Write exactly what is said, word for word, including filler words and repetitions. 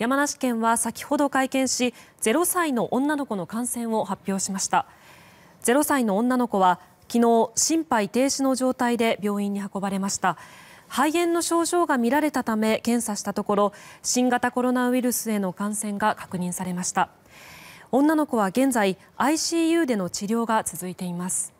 山梨県は先ほど会見し、ゼロ歳の女の子の感染を発表しました。ゼロ歳の女の子は昨日、心肺停止の状態で病院に運ばれました。肺炎の症状が見られたため検査したところ、新型コロナウイルスへの感染が確認されました。女の子は現在、アイシーユー での治療が続いています。